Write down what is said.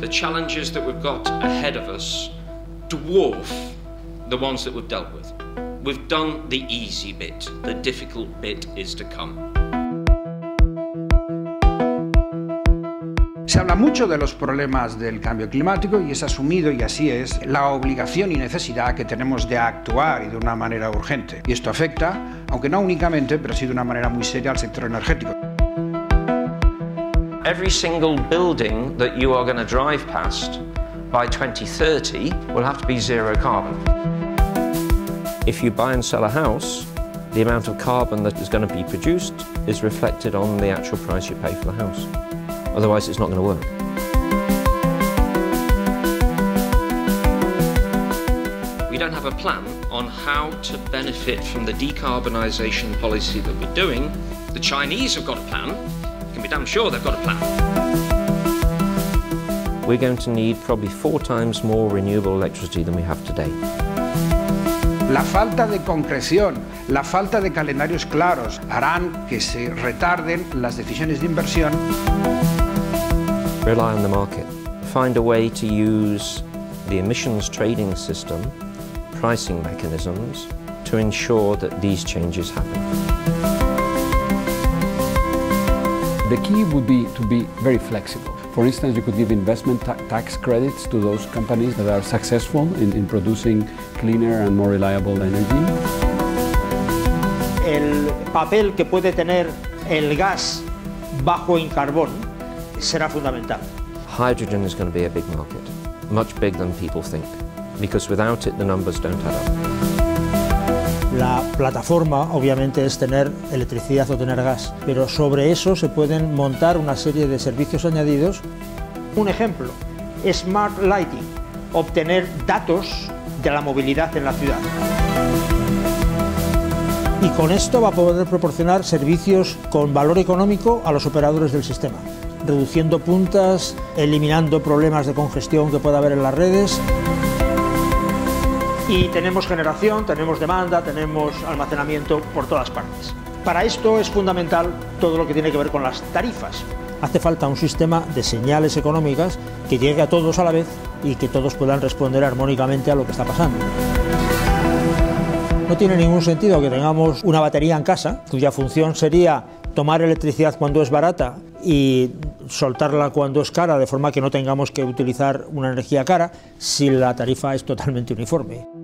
The challenges that we've got ahead of us dwarf the ones that we've dealt with. We've done the easy bit. The difficult bit is to come. Se habla mucho de los problemas del cambio climático y es asumido, y así es, la obligación y necesidad que tenemos de actuar y de una manera urgente. Y esto afecta, aunque no únicamente, pero sí de una manera muy seria al sector energético. Every single building that you are going to drive past by 2030 will have to be zero carbon. If you buy and sell a house, the amount of carbon that is going to be produced is reflected on the actual price you pay for the house. Otherwise, it's not going to work. We don't have a plan on how to benefit from the decarbonisation policy that we're doing. The Chinese have got a plan. You can be damn sure they've got a plan. We're going to need probably 4 times more renewable electricity than we have today. La falta de concreción, la falta de calendarios claros harán que se retarden las decisiones de inversión. Rely on the market. Find a way to use the emissions trading system, pricing mechanisms, to ensure that these changes happen. The key would be to be very flexible. For instance, you could give investment tax credits to those companies that are successful in producing cleaner and more reliable energy. El papel que puede tener el gas bajo en carbón será fundamental. Hydrogen is going to be a big market, much bigger than people think, because without it the numbers don't add up. La plataforma, obviamente, es tener electricidad o tener gas, pero sobre eso se pueden montar una serie de servicios añadidos. Un ejemplo, Smart Lighting, obtener datos de la movilidad en la ciudad. Y con esto va a poder proporcionar servicios con valor económico a los operadores del sistema, reduciendo puntas, eliminando problemas de congestión que pueda haber en las redes. Y tenemos generación, tenemos demanda, tenemos almacenamiento por todas partes. Para esto es fundamental todo lo que tiene que ver con las tarifas. Hace falta un sistema de señales económicas que llegue a todos a la vez y que todos puedan responder armónicamente a lo que está pasando. No tiene ningún sentido que tengamos una batería en casa, cuya función sería tomar electricidad cuando es barata y soltarla cuando es cara, de forma que no tengamos que utilizar una energía cara, si la tarifa es totalmente uniforme.